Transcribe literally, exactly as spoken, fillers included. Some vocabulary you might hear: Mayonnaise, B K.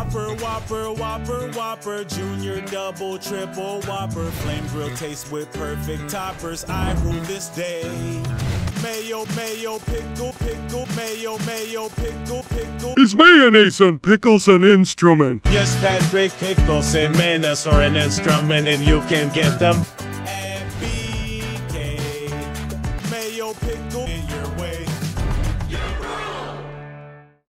Whopper, Whopper, Whopper, Whopper, Junior, Double, Triple, Whopper, flame grill taste with perfect toppers, I rule this day. Mayo, mayo, pickle, pickle, mayo, mayo, pickle, pickle. Is mayonnaise and pickles an instrument? Yes, Patrick, pickles and mayonnaise are an instrument, and you can get them at B K. Mayo, pickle, and